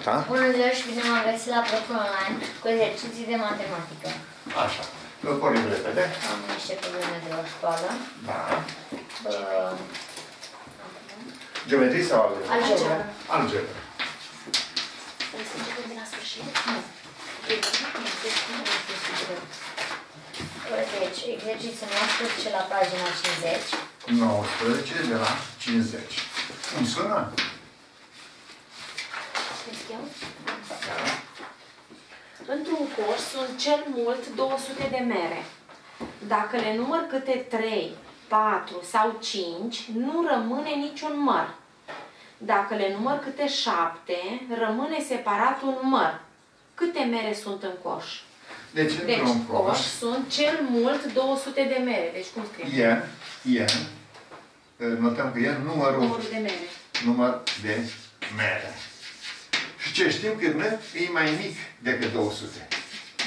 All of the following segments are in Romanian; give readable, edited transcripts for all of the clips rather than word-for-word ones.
dimineața! Bună ziua și bine m-am găsit la Prof Online cu exerciții de matematică. Așa. Îl pornim repede. Am niște probleme de la școală. Da. Geometrie sau algebra? Algebra. Algebra. Trebuie să începem de la sfârșit? Nu. Deci, exercițiul 19 la pagina 50. 19 de la 50. Cum sună? Într-un coș sunt cel mult 200 de mere. Dacă le număr câte 3, 4 sau 5, nu rămâne niciun măr. Dacă le număr câte 7, rămâne separat un măr. Câte mere sunt în coș? Deci, într-un coș sunt cel mult 200 de mere. Deci, cum scrie? Notăm că e numărul de mere. Număr de mere. Și ce știm că n e mai mic decât 200.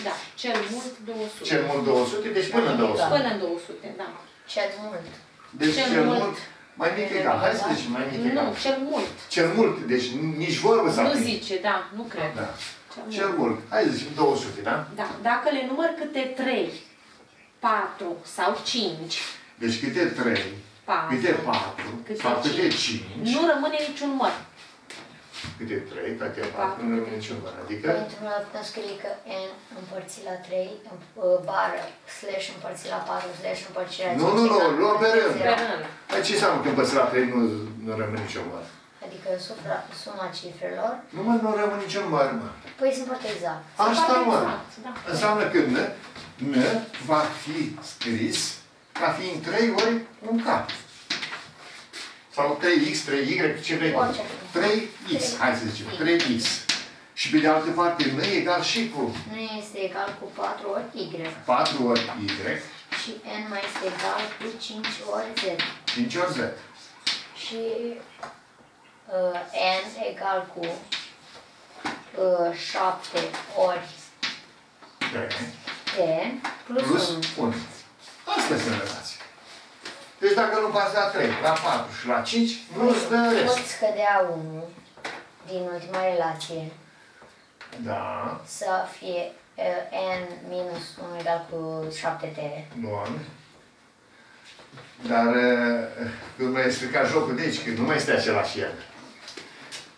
Da, cel mult 200. Cel mult 200, deci până în 200. Până în 200, da. Cel mult. Deci cel mult mai mic egal. Hai să zicem mai mic egal. Nu, cel mult. Cel mult, deci nici vorbă să nu zice, da, nu cred. Da. Cel mult. Hai să zicem 200, da? Da. Dacă le număr câte 3, 4 sau 5. Deci câte 3, câte 4 sau câte 5. Nu rămâne niciun măr. Câte 3, câte 4, nu rămâne niciun măr. Adică... Într-una putem scrie că n împărțit la 3, bară, slash împărțit la 4, slash împărțit la 5. Nu, luăm pe rând. Păi ce înseamnă că împărțit la 3 nu rămâne niciun măr? Adică suma cifrelor... Nu rămâne niciun măr, mă. Păi sunt foarte exact. Asta, mă. Înseamnă că n va fi scris ca fiind 3 ori un K. Sau 3x, 3y, ce vrei? 3x, hai să zicem, 3x. Și pe de altă parte, nu e egal și cu? Nu este egal cu 4 ori y. 4 ori y. Și n mai este egal cu 5 ori z. 5 ori z. Și n egal cu 7 ori t plus 1. Asta este relația. Deci dacă nu pasă la 3, la 4 și la 5, nu-ți dă rest. Poți scădea 1 din ultima relație. Da. Să fie n minus 1 egal cu 7t. Bun. Dar când mi-ai explicat jocul de aici, că nu mai este același el.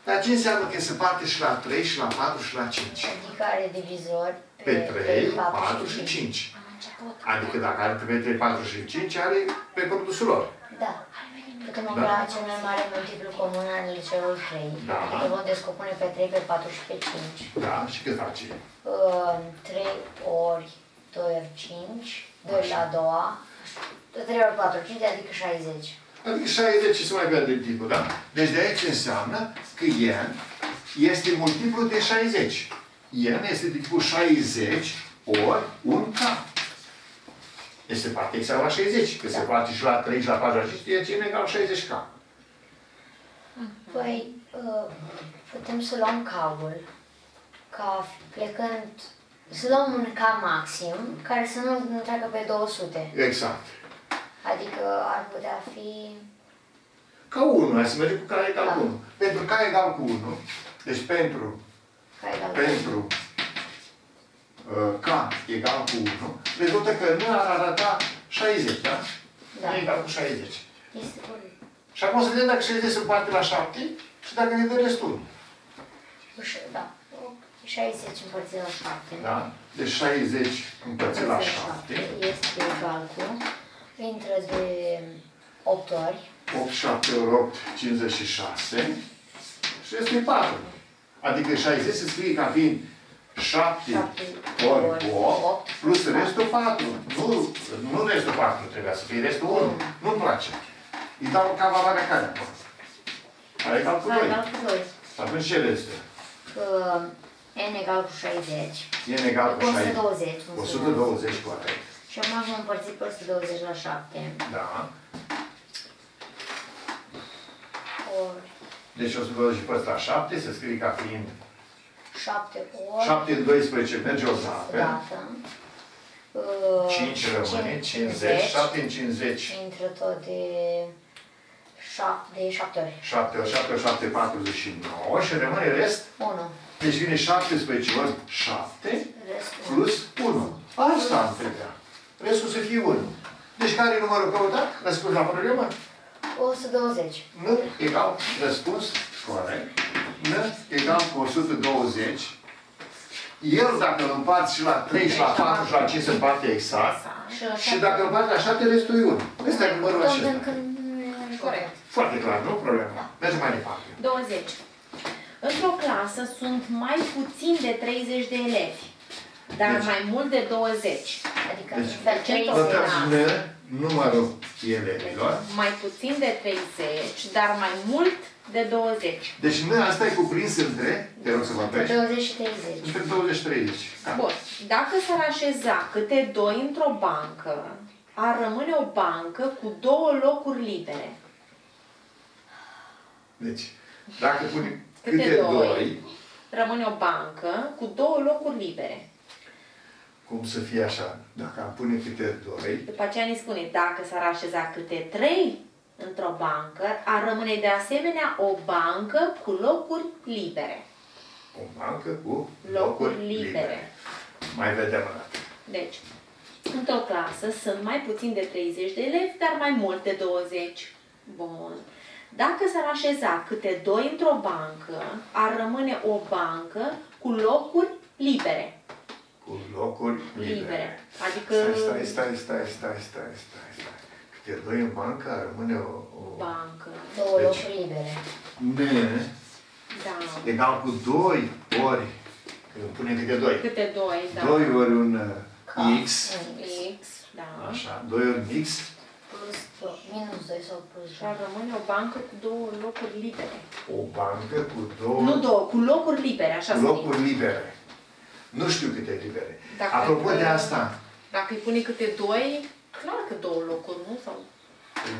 Dar ce înseamnă că se parte și la 3, și la 4, și la 5? Adică are divizori pe 3, 4 și 5. Adică dacă are pe 3, 4 și 5, are pe produsul lor. Da. Putem avea cel mai mare multiplu comun al celor 3. Da. Adică vom descopune pe 3, pe 4 și pe 5. Da. Și cât face? 3 ori 2 ori 5, 2 la 2, 3 ori 4, 5, adică 60. Adică 60 și se mai vede tipul, da? Deci de aici înseamnă că n este multiplu de 60. N este de tipul 60 ori 1K. Este parte exact la 60, că da. Se face și la 3 și la 4 și știe cine egal 60K. Păi, putem să luăm K-ul, ca plecând, să luăm un K maxim, care să nu treacă pe 200. Exact. Adică ar putea fi... Ca 1, hai să mergem cu K egal cu 1. Pentru K egal cu 1, deci pentru K egal cu 1, rezultă că nu ar arăta 60, da? Da. Nu egal cu 60. Este corect. Și acum să vedem dacă 60 se împarte la 7 și dacă ne dă restul. Da. 60 împărțit la 7. Da. Deci 60 împărțit la 7. Este egal cu, intră de 8 ori. 8, 7 ori 8, 56. Și este 4. Adică 60 se scrie ca fiind 7 ori 8 plus restul 4. Nu restul 4 trebuia să fie, restul 1. Nu-mi place. Îi dau ca valoarea care acolo. Are egal cu 2. Atunci ce este? N egal cu 60. N egal cu 60. 120. 120, corect. Și acum am împărțit pe 120 la 7. Da. Deci 120 pe la 7 se scrie ca fiind 7 ori... 7 în 12 merge o dată. Dată. 5 rămâne, 50. 7 în 50. Intră tot de 7 ori. 7 ori 7, 49 și rămâne rest? 1. Deci vine 17 ori 7 plus 1. Asta îmi trebuia. Restul să fie 1. Deci care e numărul căutat? Răspuns la problemă? 120. Nu egal răspuns corect. Nu egal cu 120. El, dacă îl împarți și la 3, și la 4, și la 5, se împarte exact. Și dacă îl împarți la 7, restul e 1. Ăsta e numărul acesta. Corect. Foarte clar, nu? Problema. Mergem mai departe. 20. Într-o clasă sunt mai puțin de 30 de elevi, dar mai mult de 20. Adică, numărul elevilor. Mai puțin de 30, dar mai mult de 20. Deci, asta e cuprins între, te rog să mă treci. 20-30. Între 20-30. Bun. Dacă s-ar așeza câte 2 într-o bancă, ar rămâne o bancă cu 2 locuri libere. Deci, dacă punem câte 2, rămâne o bancă cu 2 locuri libere. Cum să fie așa? Dacă am pune câte 2... După aceea ne spune, dacă s-ar așeza câte 3 într-o bancă, ar rămâne de asemenea o bancă cu locuri libere. O bancă cu locuri libere. Mai vedem o dată. Deci, într-o clasă sunt mai puțin de 30 de elevi, dar mai mult de 20. Bun. Dacă s-ar așeza câte 2 într-o bancă, ar rămâne o bancă cu locuri libere. Cu locuri libere. Adică... Stai. Câte 2 în bancă, ar rămâne o bancă. 2 locuri libere. Bine. Da. Egal cu 2 ori... Când punem câte 2. Câte 2, da. 2 ori un X. Un X, da. Așa. 2 ori X. Plus 2. Minus 2 sau plus 2. Și ar rămâne o bancă cu 2 locuri libere. O bancă cu 2... Nu 2, cu locuri libere, așa spune. Cu locuri libere. Nu știu câte libere. Apropo de asta... Dacă îi pune câte 2, clar că 2 locuri, nu? Sau...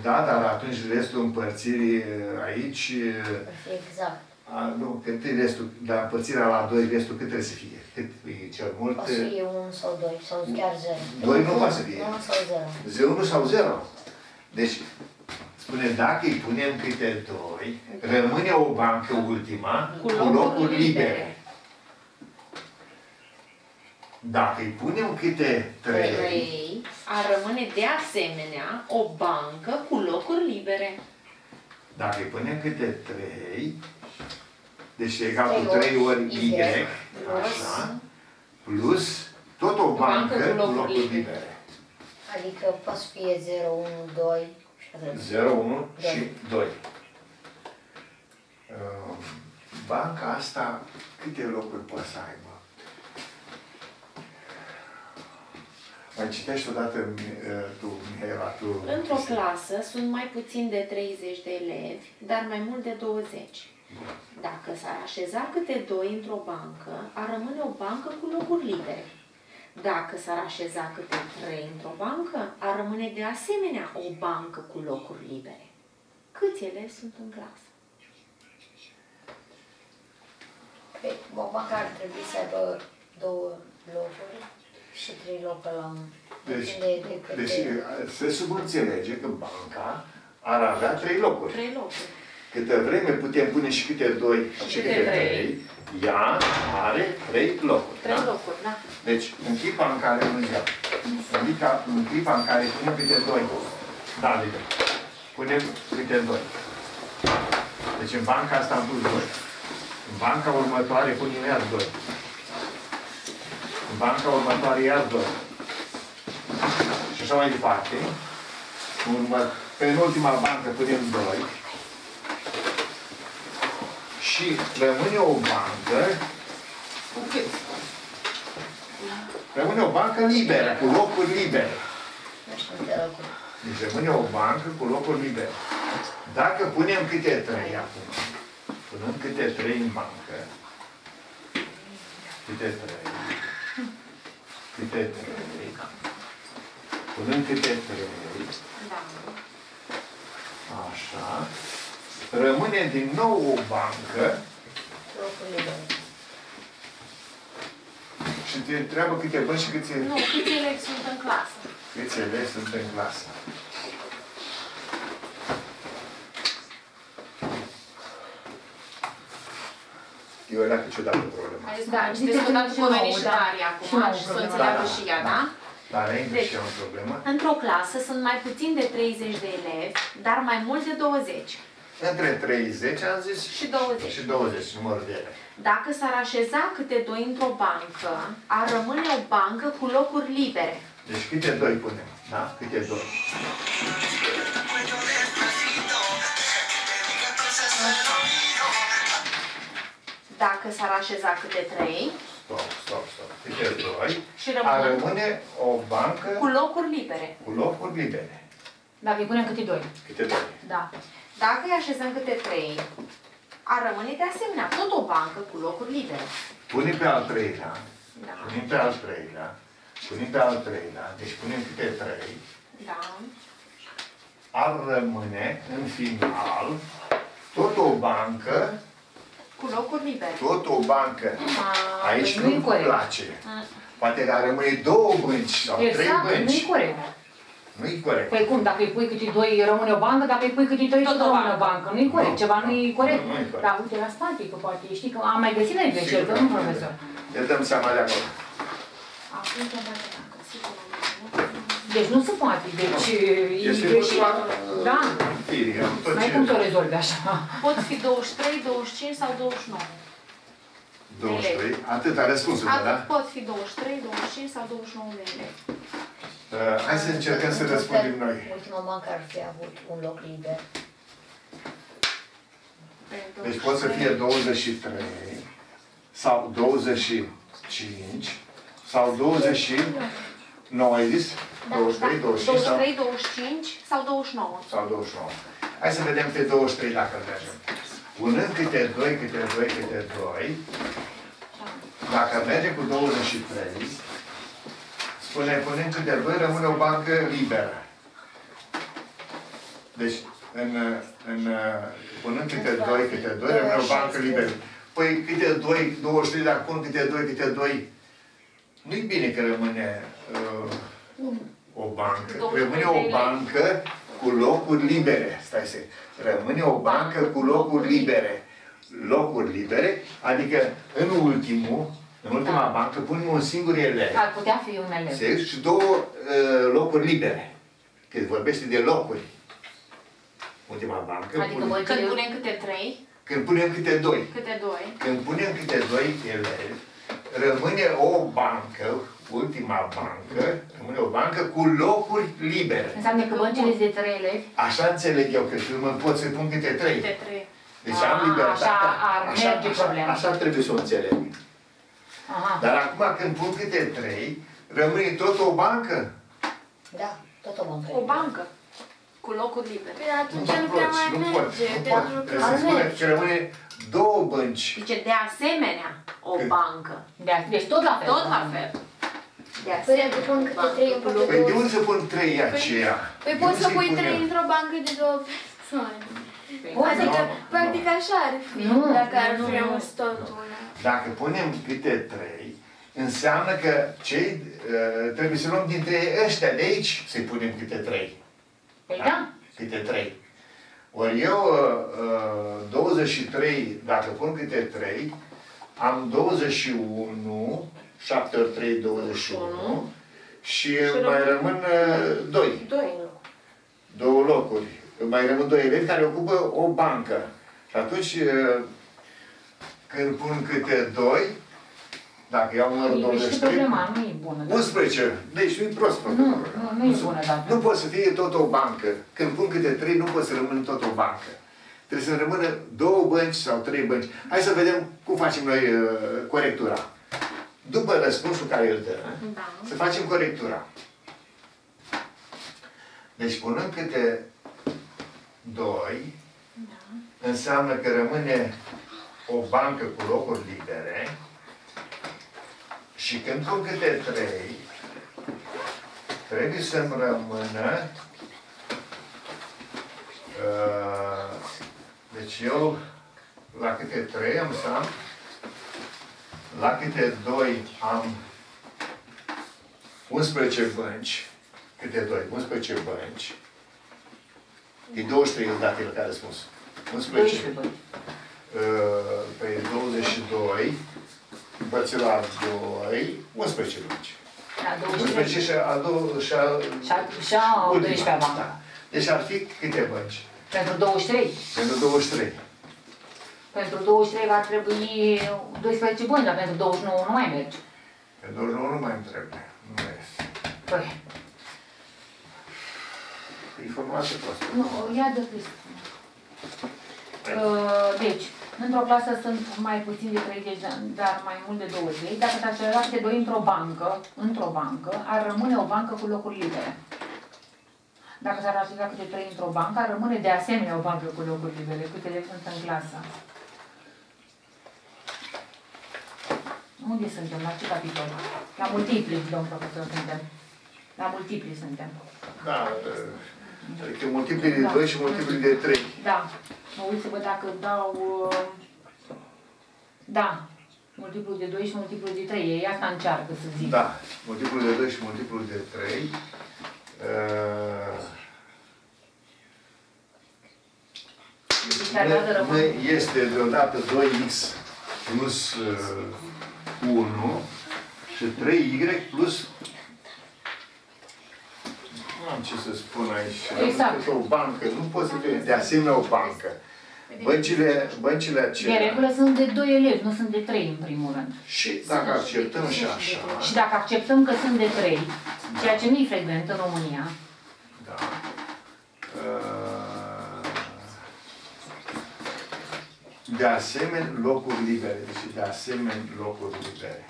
Da, dar atunci restul împărțirii aici... Exact. Nu, cât e restul, dar împărțirea la 2, restul cât trebuie să fie? Cât e cel mult? O să fie 1 sau 2, sau chiar 0. 2 nu va să fie. 1 sau 0. 1 sau 0. Deci, spune, dacă îi punem câte 2, rămâne o bancă ultima cu locuri libere. Dacă îi punem câte 3, ar rămâne de asemenea o bancă cu locuri libere. Dacă îi punem câte 3, deci egal cu 3 ori Y, așa, plus tot o bancă cu locuri libere. Adică poate să fie 0, 1, 2 și 0, 1 și 2. Banca asta câte locuri poate să aibă? Mai citești odată tu, Mihela, tu... Într-o clasă sunt mai puțin de 30 de elevi, dar mai mult de 20. Dacă s-ar așeza câte 2 într-o bancă, ar rămâne o bancă cu locuri libere. Dacă s-ar așeza câte 3 într-o bancă, ar rămâne de asemenea o bancă cu locuri libere. Câți elevi sunt în clasă? Păi, o bancă ar trebui să aibă 2 locuri. Și 3 locuri la 1. Deci se subînțelege că banca ar avea 3 locuri. 3 locuri. Câte vreme putem pune și câte 2 și câte 3, ea are 3 locuri. 3 locuri, da. Deci, în clipa în care punem câte 2. Da, punem câte 2. Deci, în banca asta am pus 2. În banca următoare punem iar 2. Banca următoare iar 2. Și așa mai departe. În ultima bancă punem 2. Și rămâne o bancă. Rămâne o bancă liberă, cu locuri libere. Deci rămâne o bancă cu locuri libere. Dacă punem câte 3 acum. Punem câte 3 în bancă. Câte 3. Câte 3. Punem câte 3. Așa. Rămâne din nou o bancă. Și te întreabă câte bani și câți elevi. Nu, câți elevi sunt în clasă. Câți elevi sunt în clasă. eu le-am ciudat pe problema. Da, și discutat cu Maria acum și să înțeleagă și ea, da? Dar e și o problemă. Într-o clasă sunt mai puțin de 30 de elevi, dar mai mult de 20. Între 30, am zis, și 20. Și 20, numărul de elevi. Dacă s-ar așeza câte doi într-o bancă, ar rămâne o bancă cu locuri libere. Deci câte doi punem, da? Câte doi. Dacă s-ar așeza câte trei... Stop. Câte doi... Și rămâne o bancă... Cu locuri libere. Cu locuri libere. Dacă îi punem câte doi. Câte doi. Da. Dacă îi așezăm câte trei, ar rămâne de asemenea tot o bancă cu locuri libere. Punem pe al treilea. Da. Punem pe al treilea. Punem pe al treilea. Deci punem câte trei. Da. Ar rămâne în final tot o bancă cu locuri libere. Tot o bancă. Aici nu-mi place. Poate ar rămâne două bănci sau trei bănci. Nu-i corect. Nu-i corect. Păi cum? Dacă îi pui câte doi rămâne o bancă, dacă îi pui câte doi tot rămâne o bancă. Nu-i corect. Ceva nu-i corect. Dar uite la statică, poate. Știi că am mai găsit noi greșeli, că nu, profesor? Ne dăm seama de acolo. Deci nu se poate. Deci e greșit. Da. Mai cum te-o rezolvi așa? Pot fi 23, 25 sau 29. 23? Atât a răspunsul, da? Pot fi 23, 25 sau 29 de elevi. Hai să încercăm să răspundem noi. Ultima bancă ar fi avut un loc liber. Deci pot să fie 23 sau 25 sau 29, ai zis? 23, 25 sau 29. Sau 29. Hai să vedem câte 23 dacă mergem. Punând câte 2, câte 2, câte 2, dacă merge cu 23, punând câte 2, rămâne o bancă liberă. Deci, punând câte 2, câte 2, rămâne o bancă liberă. Păi câte 2, 23, dacă pun câte 2, câte 2, nu-i bine că rămâne o bancă. Rămâne o bancă cu locuri libere. Stai să... Rămâne o bancă cu locuri libere. Locuri libere, adică în ultima bancă punem un singur elev. Ar putea fi un elev. Și două locuri libere. Când vorbește de locuri. Ultima bancă... Adică când punem câte trei? Când punem câte doi. Câte doi. Când punem câte doi elevi, rămâne o bancă, ultima bancă, rămâne o bancă cu locuri libere. Înseamnă că băncile de trei elevi? Așa înțeleg eu, că nu mă pot să pun câte trei. Câte trei. Deci am libertatea. Așa trebuie să o înțeleg. Dar acum când pun câte trei, rămâne tot o bancă? Da, tot o bancă. O bancă. Cu locuri libere. Păi atunci nu prea mai merge. Trebuie să spunem că rămâne două bănci. Zice, de asemenea, o bancă. Deci tot la fel. Tot la fel. Păi eu pun câte trei în bancă. Păi de unde să pun trei aceea? Păi poți să pui trei într-o bancă de două persoane. Adică, practic așa ar fi. Dacă ar fi un stot una. Dacă punem câte trei, înseamnă că trebuie să luăm dintre ăștia de aici să-i punem câte trei. Păi da? Câte 3. Ori eu 23, dacă pun câte 3, am 21, 7 ori 3, 21 și mai rămân 2. Două locuri. Mai rămân 2 elevi care ocupă o bancă. Și atunci când pun câte 2, dacă iau numărul 23, 11, deci nu-i prost. Nu poate să fie tot o bancă. Când pun câte 3, nu poate să rămână tot o bancă. Trebuie să rămână două bănci sau trei bănci. Hai să vedem cum facem noi corectura. După răspunsul care îl dă, să facem corectura. Deci punând câte 2, înseamnă că rămâne o bancă cu locuri libere. Și când pun câte 3, trebuie să-mi rămână... Deci eu la câte 3 am să am... La câte 2 am 11 bănci. Câte 2? 11 bănci. E 23 dat el care a răspuns. 11. Păi 22. 2, împărților 2, 11 lungi. Și a 12-a bancă. Da. Deci ar fi câte bănci? Pentru 23? Pentru 23. Pentru 23 va trebui 12 bănci, dar pentru 29 nu mai merge. Pentru 29 nu mai trebuie. Nu mai este. Păi. Informație proastă. Nu, ia de Cristi. Deci, într-o clasă sunt mai puțin de 30, dar mai mult de 20. Dacă s-ar celălalt câte 2 într-o bancă, ar rămâne o bancă cu locuri libere. Dacă s-ar așeza câte 3 într-o bancă, ar rămâne de asemenea o bancă cu locuri libere, câtele sunt în clasă. Unde suntem? La ce capitol? La multipli, domn profesor, suntem. La multipli suntem. Da, adică multipli de 2 și multipli de 3. Da. Mă uit să văd dacă dau... Da, multiplul de 2 și multiplul de 3. Ei asta încearcă să zic. Da, multiplul de 2 și multiplul de 3. Este deodată 2x plus 1 și 3y plus... Nu am ce să spun aici. Exact. O bancă. Nu poți să te... De asemenea o bancă. Băncile acelea... De regulă sunt de 2 elevi, nu sunt de 3 în primul rând. Și dacă acceptăm și așa... Și dacă acceptăm că sunt de 3, ceea ce nu-i frecvent în România... Da. De asemenea locuri libere. Deci de asemenea locuri libere.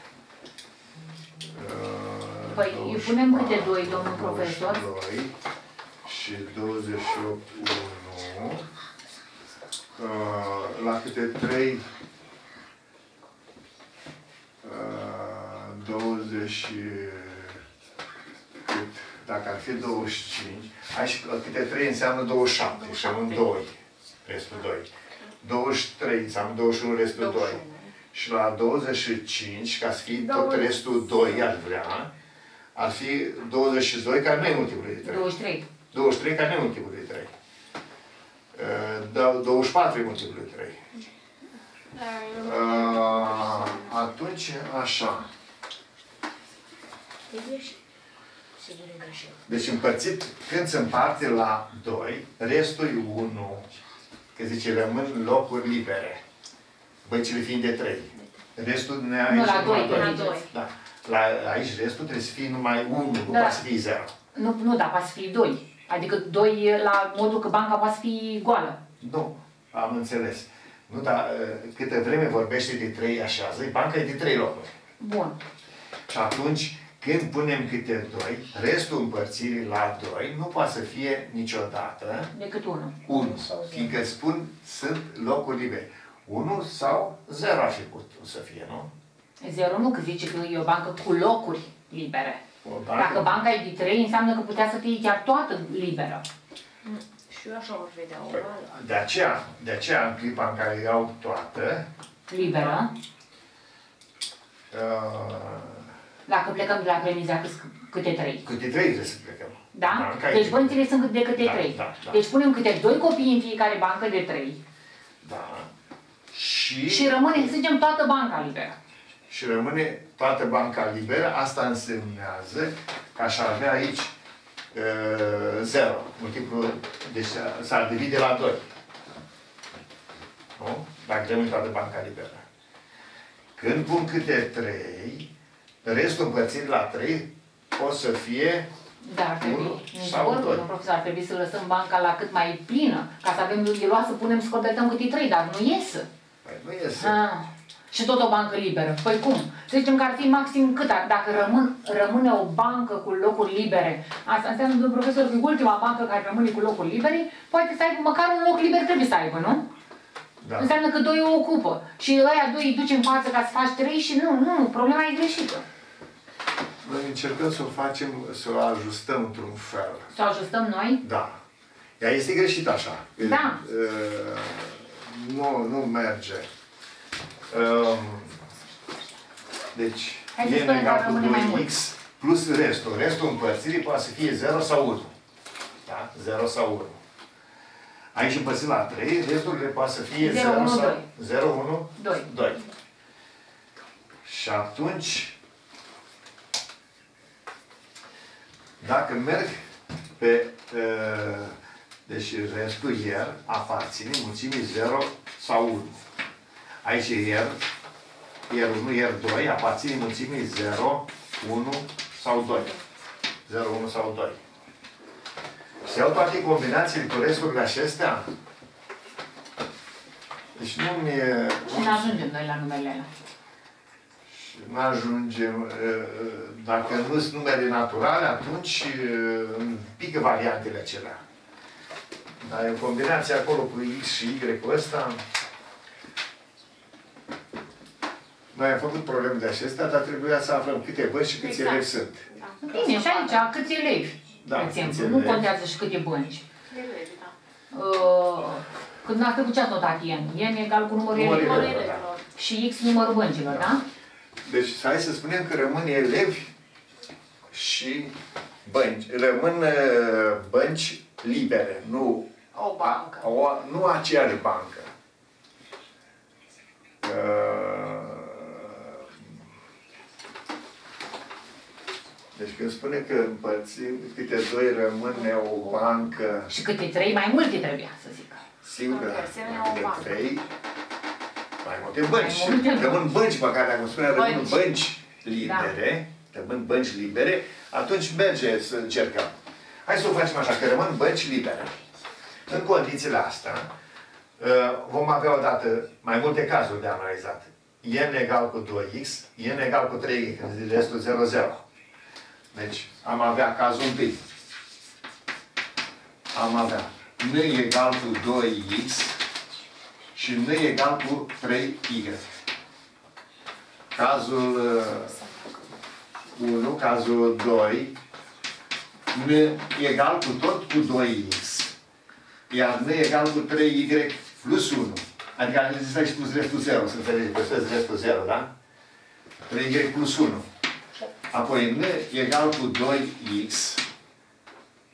Păi, îi punem câte 2, domnul profesor? 22 și 28, 1. La câte 3, 20, dacă ar fi 25, aici la câte 3 înseamnă 27, și am 2, restul 2. 23 înseamnă 21, restul 2. Și la 25, ca să fie tot restul 2, ar vrea, ar fi 22, care nu e multiplul de 3. 23. 23, care nu e multiplul de 3. 24 e multiplul de 3. Atunci, așa. Deci împărțit, când se împarte la 2, restul e 1. Că zice, rămân locuri libere. Băncile fiind de 3. Restul ne aici nu, la 2. La 2. Da. Aici restul trebuie să fie numai 1, nu poate să fie 0. Nu, dar poate să fie 2. Adică 2 la modul că banca poate fi goală. Nu, am înțeles. Nu, dar câte vreme vorbește de 3 așa, zic, banca e de 3 locuri. Bun. Și atunci, când punem câte 2, restul împărțirii la 2 nu poate să fie niciodată... Decât 1. 1. Fiindcă spun, sunt locuri libere. 1 sau 0 ar fi putut să fie, nu? 0 nu, că zice că e o bancă cu locuri libere. Bancă... Dacă banca e de 3, înseamnă că putea să fie chiar toată liberă. Și eu așa o vedea o oală. De aceea, în clipa în care iau toată... Liberă. Dacă plecăm de la premiza câte 3. Câte 3 trebuie să plecăm. Da? Deci băncile sunt de câte 3. Da. Deci punem câte 2 copii în fiecare bancă de 3. Da. Și rămâne, să zicem, toată banca liberă. Și rămâne toată banca liberă, asta însemnează că aș avea aici 0. Multiplul, deci s-ar divide la 2. Nu? Dacă rămâne toată banca liberă. Când pun câte 3, restul împărțit la 3 o să fie 1 sau 2. Profesor, ar trebui să lăsăm banca la cât mai plină, ca să avem de luat să punem, să completăm câte 3, dar nu iese. Păi nu iese. Ah. Și tot o bancă liberă. Păi cum? Să zicem că ar fi maxim cât? Dacă rămâne o bancă cu locuri libere, asta înseamnă, domnul profesor, că ultima bancă care rămâne cu locuri libere, poate să aibă măcar un loc liber, trebuie să aibă, nu? Da. Înseamnă că 2 o ocupă. Și ăia 2 îi duce în față ca să faci 3 și nu, problema e greșită. Noi încercăm să o facem, să o ajustăm într-un fel. Să o ajustăm noi? Da. Ea este greșită așa. Da. Nu merge. Deci, e egal cu 2x plus restul. Restul împărțirii poate să fie 0 sau 1. Da? 0 sau 1. Aici împărțit la 3, restul poate să fie 0, 1, 2. Și atunci, dacă merg pe... Deci restul ier aparține mulțimii 0 sau 1. Aici ier, ier 1, ier 2, aparține mulțimii 0, 1 sau 2. 0, 1 sau 2. Se iau toate combinațiile cu resturile acestea? Deci nu e... Și nu ajungem noi la numele alea. Și nu ajungem... Dacă nu sunt numere naturale, atunci pică variantele acelea. Dar e o combinație acolo cu X și Y cu ăsta. Noi am făcut probleme de acestea, dar trebuia să aflăm câte bani și câți elevi sunt. Bine, și aici, câți elevi. Da, nu contează și câte bănci. Elevi, da. Când a trebuit tot N egal cu numărul elevilor și X numărul băncilor, da? Deci hai să spunem că rămân elevi și bănci. Rămân bănci libere, nu o bancă. Nu aceeași bancă. Deci când spune că împărțim, câte 2 rămâne o bancă... Și câte 3, mai multe trebuia să zic. Singură, câte 3, mai multe bănci. Rămân bănci, măcar dacă spune rămân bănci libere, rămân bănci libere, atunci merge să încercăm. Hai să o facem așa, că rămân bănci libere. În condițiile astea, vom avea odată mai multe cazuri de analizat. N egal cu 2x, N egal cu 3x, restul 0, 0. Deci, am avea cazul întâi. Am avea N egal cu 2x și N egal cu 3y. Cazul 1, cazul 2, N egal cu tot cu 2x, iar N egal cu 3y plus 1. Adică ai spus restul 0, să înțelegi, păstrezi restul 0, da? 3y plus 1. Apoi N egal cu 2x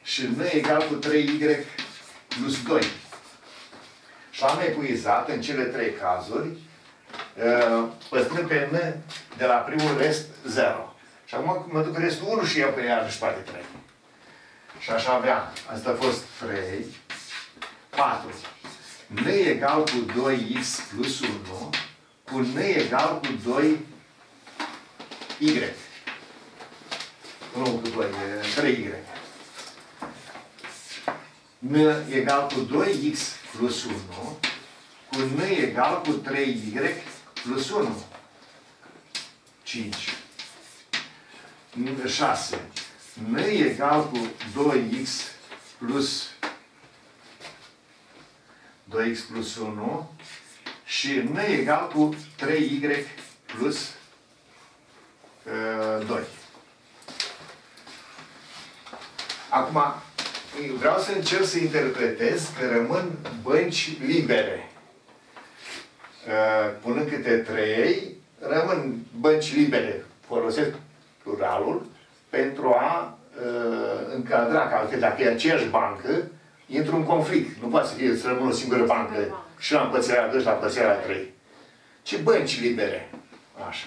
și N egal cu 3y plus 2. Și am epuizat în cele trei cazuri, păstrând pe N de la primul rest 0. Și acum mă duc restul 1 și iau pe iarăși toate 3. Și așa avea. Asta a fost 3, 4. N egal cu 2x plus 1 cu N egal cu 2y. Nu cu 2, 3y. N egal cu 2x plus 1 cu N egal cu 3y plus 1. 5. 6. N egal cu 2x plus 1 și N egal cu 3y plus 2. Acum, vreau să încerc să interpretez că rămân bănci libere. Punând câte 3, rămân bănci libere. Folosesc pluralul pentru a încadra, că dacă e aceeași bancă, intru în conflict. Nu poate să fie să rămână o singură bancă și la pățelea 2 și la pățelea 3. Ce bănci libere. Așa.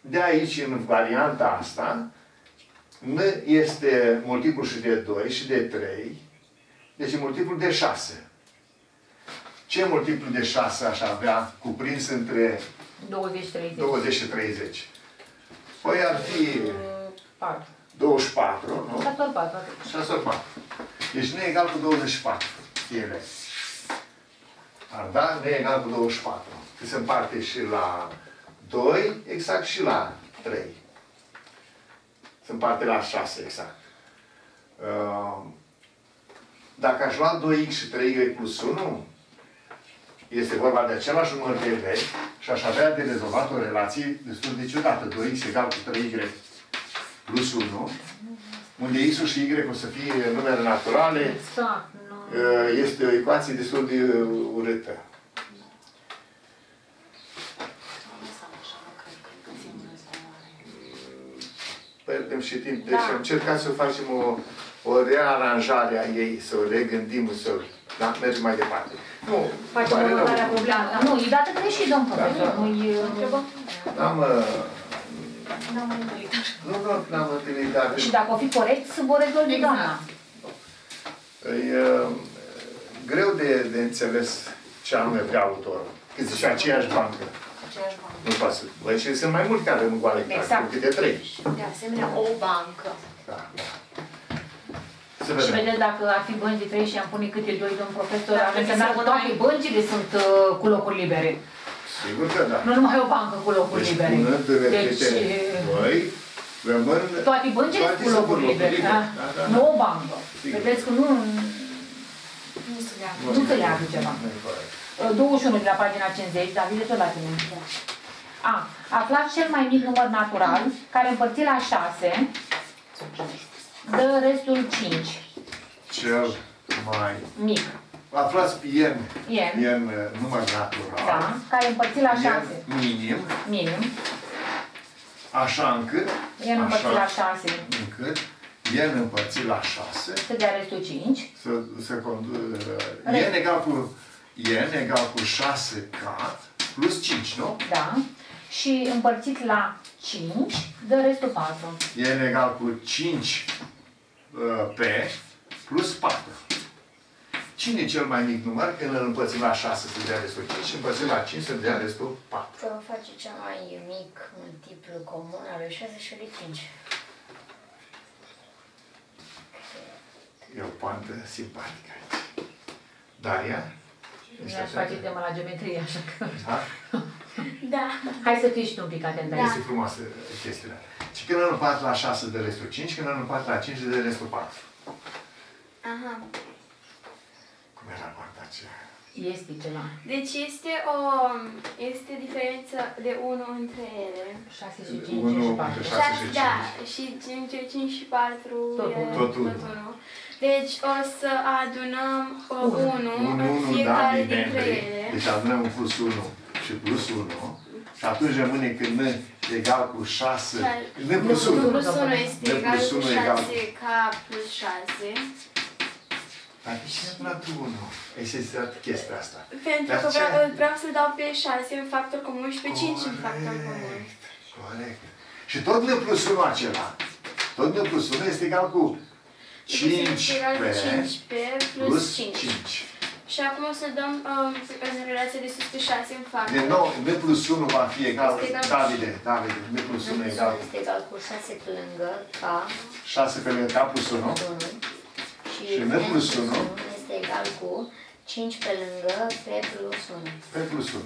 De aici, în varianta asta, N este multiplu și de 2 și de 3, deci multiplu de 6. Ce multiplu de 6 aș avea cuprins între 20 și 30? Păi ar fi 4. 24, nu? 6 ori 4. 6 ori 4. Deci N egal cu 24. Ele. Ar da? N egal cu 24. Că se împarte și la 2, exact și la 3. Se împarte la 6, exact. Dacă aș lua 2x și 3y plus 1, este vorba de același număr de elevi și aș avea de rezolvat o relație destul de ciudată. 2x egal cu 3y plus 1, unde x-ul și y o să fie numere naturale, este o ecuație destul de urâtă. Perdem și timp. Deci am încercat să facem o rearanjare a ei, să o regândim, să mergem mai departe. Nu, facem următoarea problemă. Nu, e dată greșit, domn profesor. N-am întâlnit. Nu, n-am întâlnit. Și dacă o fi corect, să vă rezolvi doamna. E greu de înțeles ce anume vrea autorul. Că zice aceeași bancă. Nu pasă. Băi, și sunt mai mulți care nu goale exact, cu câte trei. De asemenea, o bancă. Da. Și vedeți, dacă ar fi bănci de 3 și am pune câte 2, domn profesor, ar însemna că toate băncile sunt cu locuri libere. Sigur că da. Nu numai o bancă cu locuri libere. Deci, toate băncile sunt cu locuri libere, nu o bancă. Vedeți că nu... Nu se leagă ceva. 21 de la pagina 50, dar vine tot la tine. A. Aflați cel mai mic număr natural, care împărțit la 6, dă restul 5. Cel mai mic. Aflați ien număr natural. Da, care împărțit la 6. Minim. Așa încât. Ien împărțit la 6. Încât. Ien împărțit la 6. Să dea restul 5. Ien egal cu... Ien egal cu 6K plus 5, nu? Da. Și împărțit la 5, dă restul 4. Ien egal cu 5P plus 4. Cine e cel mai mic număr? Când îl împărțim la 6 să dea restul 5 și împărțim la 5 să dea restul 4. Că face cel mai mic multiplu comun al lui 6 și lui 5. E o pantă simpatică aici. Daria? Mi-aș face tema la geometrie, așa că... Da? Da. Hai să fii și tu un pic atent. Da. Este frumoasă chestiile. Și când îl împart la 6 de restul 5, când îl împart la 5 de restul 4. Aha. Cum era partea aceea? Este ceva. Deci este diferență de 1 între ele. 6 și 5 și 4. 6 și 5. Da, și 5 și 4 e tot 1. Deci o să adunăm 1 în fiecare dintre ele. Deci adunăm plus 1 și plus 1. Și atunci rămâne când n egal cu 6. N plus 1. Plus 1 este egal cu 6K plus 6. Dar de ce nu tu 1? Ai sesizat chestia asta. Pentru că vreau să-l dau pe 6 în factor comun și pe 5 în factor comun. Corect. Și tot N plus 1 acela. Tot N plus 1 este egal cu 5P plus 5. Și acum o să dăm în relație de sus pe 6 în factor. De nou, N plus 1 va fi egal cu... Davide, N plus 1 egal cu... N este egal cu 6 pe lângă K. 6 pe lângă K plus 1. Și N plus 1 este egal cu 5 pe lângă P plus 1. P plus 1.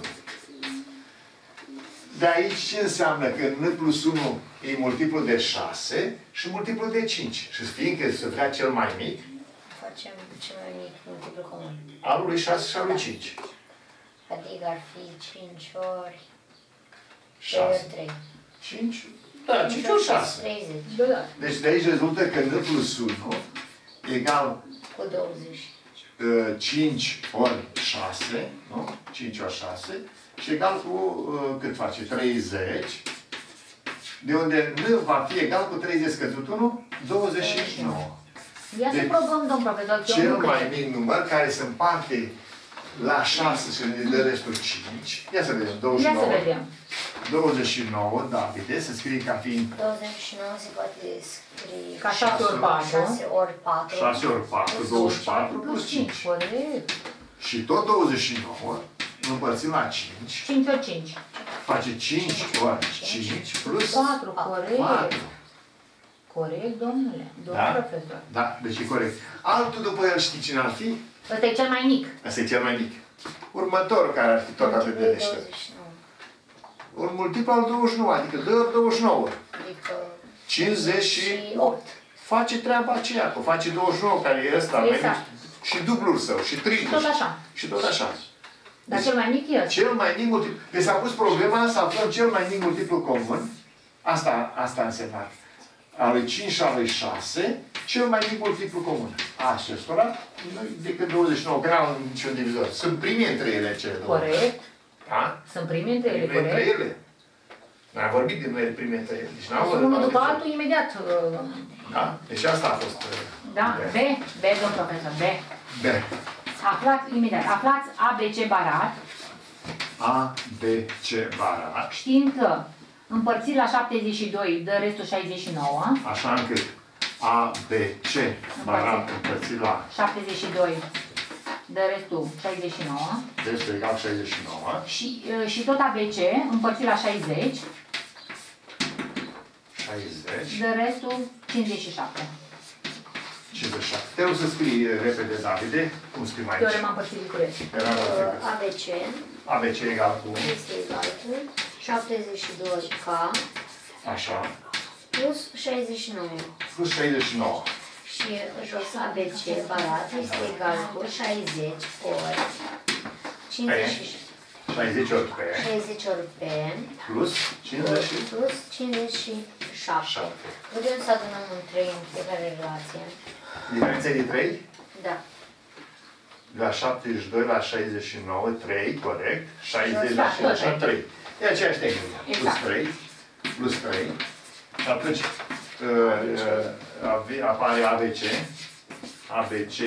De aici ce înseamnă? Că N plus 1 e multiplu de 6 și multiplu de 5. Și fiindcă se vrea cel mai mic, facem cel mai mic multiplu comun. Al lui 6 și al lui 5. Adică ar fi 5 ori 3. 5? Da, 5 ori 6. 30. Deci de aici rezultă că N plus 1 egal cu 20. 5 ori 6, nu? 5 ori 6 și egal cu cât face? 30. De unde N va fi egal cu 30 scăzut 1, 29. Ia să probăm, domn profesor. Cel mai mic număr care se împarte la 6 și de restul 5. Ia să vedem. 29. Ia să vedem. 29, Davide, se scrie ca fiind... 29 se poate scrie... Ca 6 ori 4. 6 ori 4. 6 ori 4, 24 plus 5. Corect. Și tot 29 împărțim la 5. 5 ori 5. Face 5 ori 5 plus 4. Corect. 4. Corect, domnule. Domnul profesor. Da, deci e corect. Altul după el știi cine ar fi? Ăsta e cel mai mic. Ăsta e cel mai mic. Următorul care ar fi tot atât de deștept. Ori multiplu al 29, adică 2 ori 29. Adică 58. Face treaba aceea, că face 29, care e ăsta, exact. Mai mic, și dublul său, și triplul. Și tot așa. Și tot așa. Dar deci, cel mai mic e ăsta. Cel mai mic multiplu. Deci s-a pus problema să aflăm cel mai mic multiplu comun. Asta a însemnat. Al lui 5 și al lui 6, cel mai mic multiplu comun. Acestora, decât 29, că n-au niciun divizor. Sunt primii între ele cele două. Corect. Da? Sunt prime între ele, corect? Prime între ele. N-am vorbit din ele prime între ele. Deci unul după altul, imediat. Da? Deci asta a fost. Da? B. B, domn profesor. B. aflați imediat, aflați ABC barat. ABC barat. Știind că împărțit la 72 dă restul 69. Așa încât ABC barat împărțit la 72 dă restul 69. Restul egal 69. Și tot ABC împărțit la 60. 60. Dă restul 57. 57. Trebuie să scrii repede, Davide, cum scrii mai aici? Teorema împărțirii cu restul. ABC. ABC egal cu... Este egal cu 72K. Așa. Plus 69. Plus 69. Și jos ABC barat este egal cu 60 ori 57. 60 ori P. 60 ori P. Plus 57. Plus 57. Putem să adunăm un 3 în fiecare relație. Diferența de 3? Da. La 72, la 69, 3, corect. 60, la 67, 3. E aceeași tehnică. Plus 3, plus 3. Și atunci apare ABC. ABC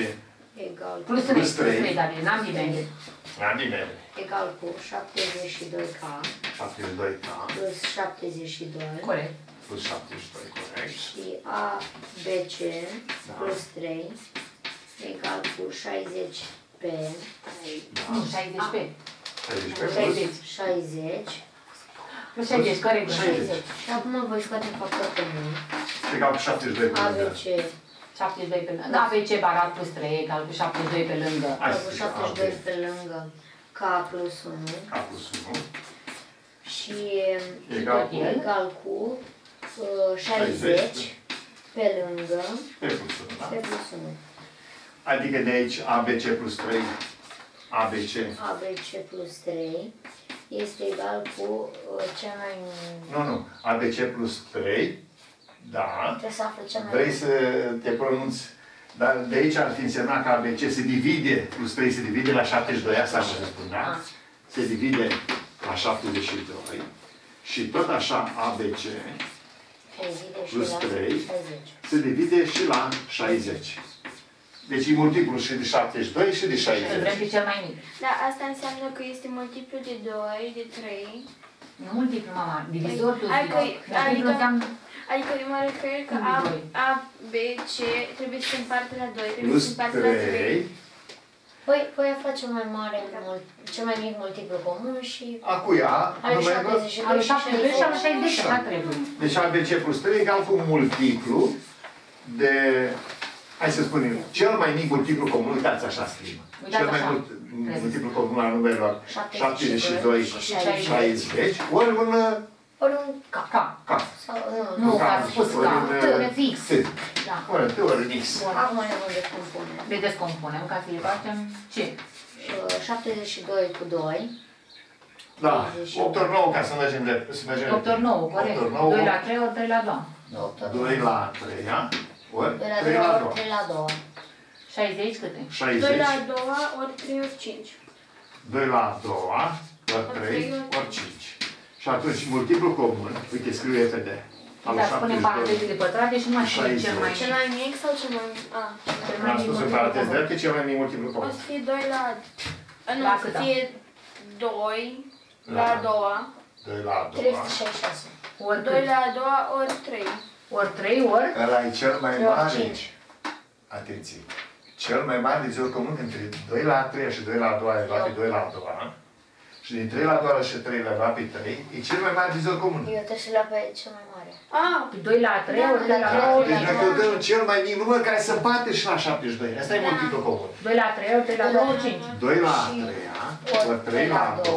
egal cu... Plus 3, dar n-am nimeni. N-am nimeni. Egal cu 72K. 72K. Plus 72. Corect. Plus 72, corect. Și ABC plus 3 egal cu 60P. Nu, 60P. 60. Plus 60, corect. 60. Și acum voi scoate factor pe mine. Egal cu 72 pe lângă. ABC. 72 pe lângă. ABC barat plus 3 egal cu 72 pe lângă. Egal cu 72 pe lângă. K plus 1. K plus 1. Și egal cu 60 pe lângă P plus 1, da? P plus 1. Adică de aici ABC plus 3 ABC plus 3 este egal cu cea mai... Nu, ABC plus 3, da. Trebuie să află cea mai... Vrei să te pronunți, dar de aici ar fi însemnat că ABC se divide, plus 3 se divide la 72, asta am să spun, da? Se divide la 72 și tot așa ABC plus 3 se divide și la 60. Deci e multiplu și de 72 și de 60. Vrem cel mai mic. Dar asta înseamnă că este multiplu de 2, de 3. Nu multiplu, mama. Divizor plus 2. Adică eu mă refer că ABC trebuie să se împartă la 2, trebuie să se împartă la 3. Păi afla cel mai mare, cel mai mic multiplu comun și... A cuia? Are 72 și 60. Deci ABC plus 3 egal cu multiplu de... Hai să spunem, cel mai mic multiplu comun, uitați așa scrie. Cel mai mult multiplu comun al numerelor 72 și 60, ori un... Ori un K. K. Nu, că ați spus K. T. Ori un T, ori un X. Acum ne vom descompune. Le descompunem ca să le facem ce? 72 cu 2. Da, 8 ori 9 ca să mergem de... 8 ori 9, corect. 2 la 3 ori 3 la 2. 2 la 3, da? Ori 3 la 2. 60 câte? 60. 2 la 2 ori 3 ori 5. 2 la 2 ori 3 ori 5. Și atunci multiplu comun, uite, scriu repede. Dar spunem paranteze de pătrate și nu mai știu cel mai mic. Cel mai mic sau cel mai mic? Am spus în paranteze dreapte, cel mai mic multiplu comun. O să fie 2 la... Nu, o să fie 2 la 2. 2 la 2. 366. Ori 2 la 2 ori 3. Ori 3, ori... Ăla e cel mai mare. 5. Atenție. Cel mai mare divizor comun între 2 la 3 și 2 la 2 e luat pe 2 la 2. Și din 3 la 2 și 3 la luat pe 3. E cel mai mare divizor comun. Eu trebuie să-l luat pe cel mai mare. Ah, pe 2 la 3, ori 2 la 2. Deci dacă eu dăm cel mai mic număr care se bate și la 72. Asta e multiplu comun. 2 la 3, ori 3 la 2, ori 5. 2 la 3, ori 3 la 2,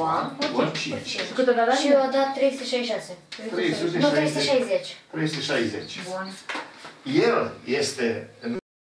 ori 5. Și eu dat 366. Nu, 360. 360. Bun. El este...